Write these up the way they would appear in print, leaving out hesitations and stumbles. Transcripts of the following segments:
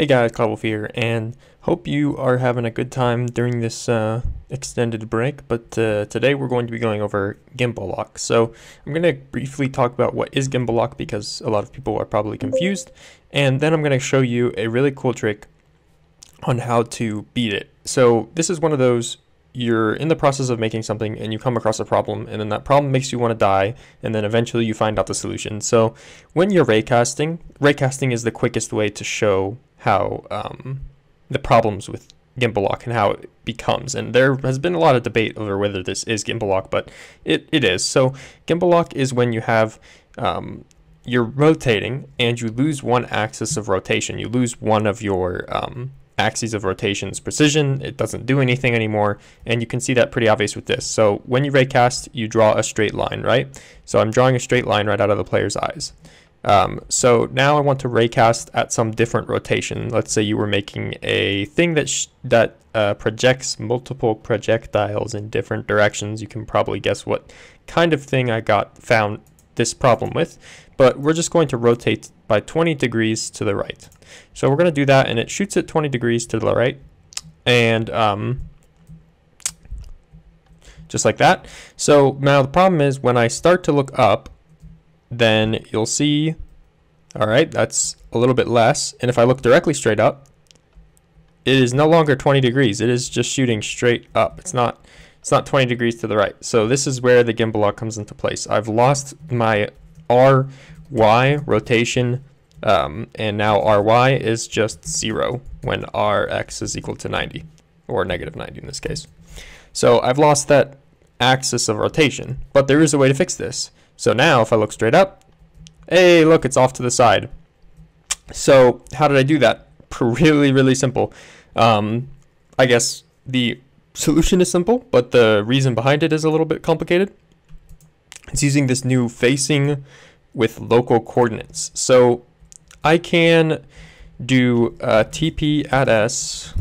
Hey guys, Cloud Wolf here, and hope you are having a good time during this extended break, but today we're going to be going over Gimbal Lock. So I'm going to briefly talk about what is Gimbal Lock, because a lot of people are probably confused, and then I'm going to show you a really cool trick on how to beat it. So this is one of those, you're in the process of making something and you come across a problem, and then that problem makes you want to die, and then eventually you find out the solution. So when you're raycasting is the quickest way to show how the problems with Gimbal Lock and how it becomes. And there has been a lot of debate over whether this is Gimbal Lock, but it is. So Gimbal Lock is when you have, you're rotating and you lose one axis of rotation. You lose one of your axes of rotation's precision. It doesn't do anything anymore. And you can see that pretty obvious with this. So when you raycast, you draw a straight line, right? So I'm drawing a straight line right out of the player's eyes. So now I want to raycast at some different rotation. Let's say you were making a thing that projects multiple projectiles in different directions. You can probably guess what kind of thing I found this problem with, but we're just going to rotate by 20 degrees to the right. So we're going to do that, and it shoots at 20 degrees to the right, and just like that. So now the problem is, when I start to look up, then you'll see, all right, that's a little bit less. And if I look directly straight up, it is no longer 20 degrees. It is just shooting straight up. It's not 20 degrees to the right. So this is where the Gimbal Lock comes into place. I've lost my RY rotation, and now RY is just 0 when RX is equal to 90, or negative 90 in this case. So I've lost that axis of rotation, but there is a way to fix this. So now if I look straight up, hey, look, it's off to the side. So how did I do that? Really, really simple. I guess the solution is simple, but the reason behind it is a little bit complicated. It's using this new facing with local coordinates. So I can do TP at S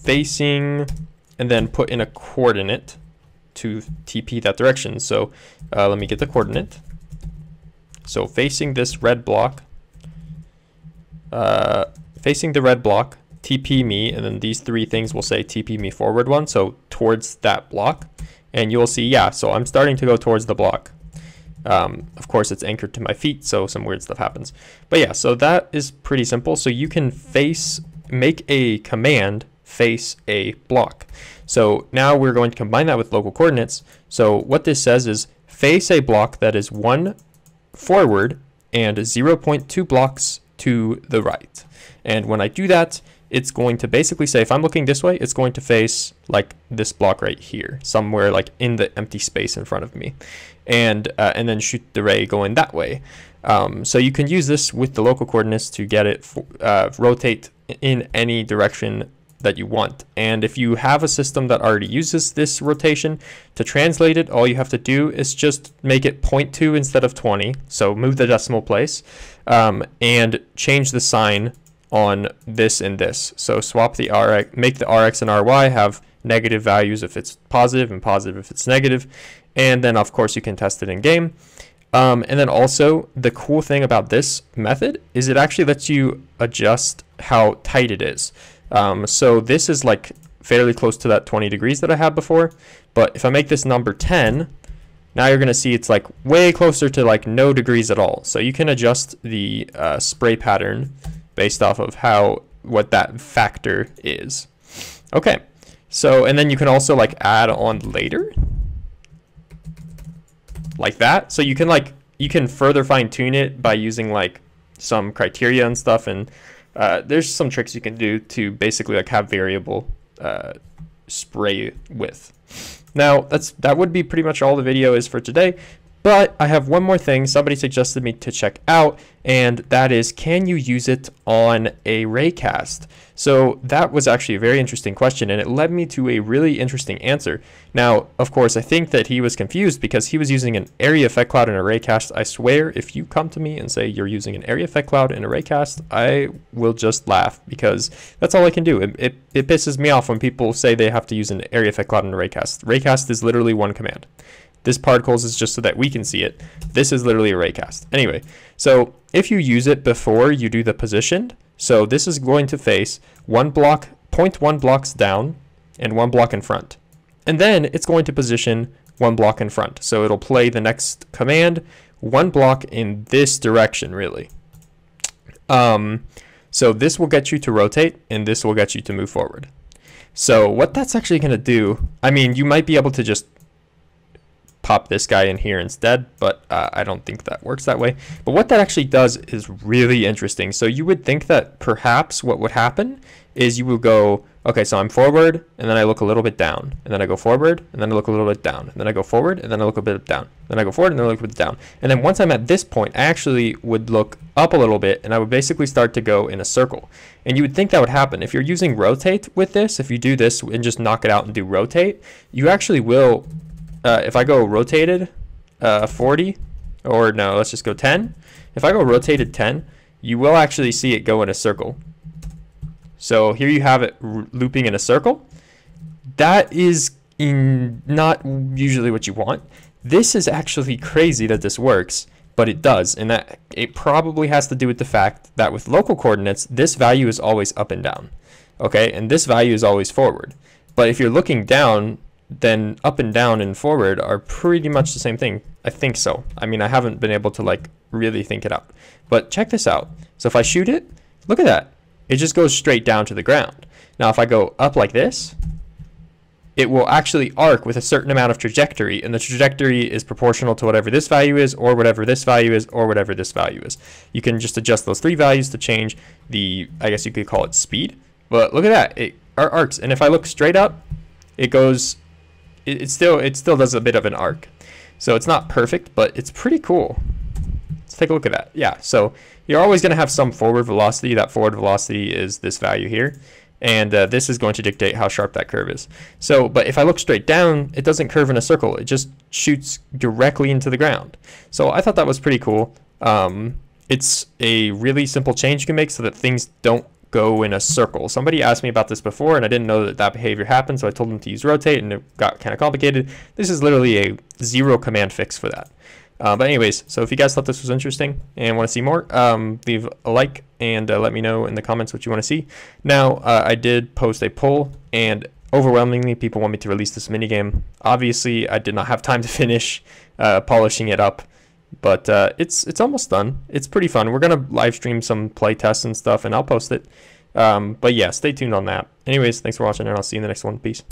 facing, and then put in a coordinate to TP that direction. So let me get the coordinate. So facing this red block, TP me, and then these three things will say TP me forward one, so towards that block. And you'll see, yeah, so I'm starting to go towards the block. Of course, it's anchored to my feet, so some weird stuff happens. But yeah, so that is pretty simple. So you can make a command face a block. So now we're going to combine that with local coordinates. So what this says is face a block that is 1 forward and 0.2 blocks to the right. And when I do that, it's going to basically say, if I'm looking this way, it's going to face like this block right here, somewhere like in the empty space in front of me, and then shoot the ray going that way. So you can use this with the local coordinates to get it rotate in any direction that you want. And if you have a system that already uses this rotation, to translate it, all you have to do is just make it 0.2 instead of 20, so move the decimal place, and change the sign on this and this. So swap the RX, make the RX and RY have negative values if it's positive and positive if it's negative, and then of course you can test it in game. And then also, the cool thing about this method is it actually lets you adjust how tight it is. So this is like fairly close to that 20 degrees that I had before, but if I make this number 10, now you're going to see it's like way closer to like no degrees at all. So you can adjust the spray pattern based off of what that factor is. Okay, so, and then you can also like add on later like that. So you can further fine tune it by using like some criteria and stuff, and there's some tricks you can do to basically like have variable spray width. Now that would be pretty much all the video is for today, but I have one more thing somebody suggested me to check out, and that is, can you use it on a raycast? So that was actually a very interesting question, and it led me to a really interesting answer. Now, of course, I think that he was confused because he was using an area effect cloud in a raycast. I swear, if you come to me and say you're using an area effect cloud in a raycast, I will just laugh, because that's all I can do. It pisses me off when people say they have to use an area effect cloud in a raycast. Raycast is literally one command. This particles is just so that we can see it. This is literally a raycast. Anyway, so if you use it before you do the position, So this is going to face 0.1 blocks down and 1 block in front. And then it's going to position 1 block in front. So it'll play the next command 1 block in this direction, really. So this will get you to rotate, and this will get you to move forward. So what that's actually going to do, I mean, you might be able to just pop this guy in here instead, but I don't think that works that way. But what that actually does is really interesting. So you would think that perhaps what would happen is you would go, okay, so I'm forward, and then I look a little bit down, and then I go forward, and then I look a little bit down, and then I go forward, and then I look a bit down, then I go forward, and then I look a bit down. And then once I'm at this point, I actually would look up a little bit, and I would basically start to go in a circle. And you would think that would happen. If you're using rotate with this, if you do this and just knock it out and do rotate, you actually will, if I go rotated 40, or no, let's just go 10. If I go rotated 10, you will actually see it go in a circle. So here you have it looping in a circle. That is not usually what you want. This is actually crazy that this works, but it does. And that it probably has to do with the fact that with local coordinates, this value is always up and down. Okay, and this value is always forward. But if you're looking down, then up and down and forward are pretty much the same thing. I think so. I mean, I haven't been able to like really think it out. But check this out. So if I shoot it, look at that. It just goes straight down to the ground. Now, if I go up like this, it will actually arc with a certain amount of trajectory, and the trajectory is proportional to whatever this value is, or whatever this value is, or whatever this value is. You can just adjust those three values to change the, I guess you could call it speed, but look at that, it arcs. And if I look straight up, it goes, it still does a bit of an arc. So it's not perfect, but it's pretty cool. Let's take a look at that. Yeah, so you're always going to have some forward velocity. That forward velocity is this value here. And this is going to dictate how sharp that curve is. So, but if I look straight down, it doesn't curve in a circle. It just shoots directly into the ground. So I thought that was pretty cool. It's a really simple change you can make so that things don't go in a circle. Somebody asked me about this before, and I didn't know that that behavior happened, so I told them to use rotate, and it got kind of complicated. This is literally a zero command fix for that. But anyways, so if you guys thought this was interesting and want to see more, leave a like and let me know in the comments what you want to see. Now, I did post a poll, and overwhelmingly people want me to release this minigame. Obviously, I did not have time to finish polishing it up, but it's almost done. It's pretty fun. We're going to live stream some play tests and stuff, and I'll post it. But yeah, stay tuned on that. Anyways, thanks for watching, and I'll see you in the next one. Peace.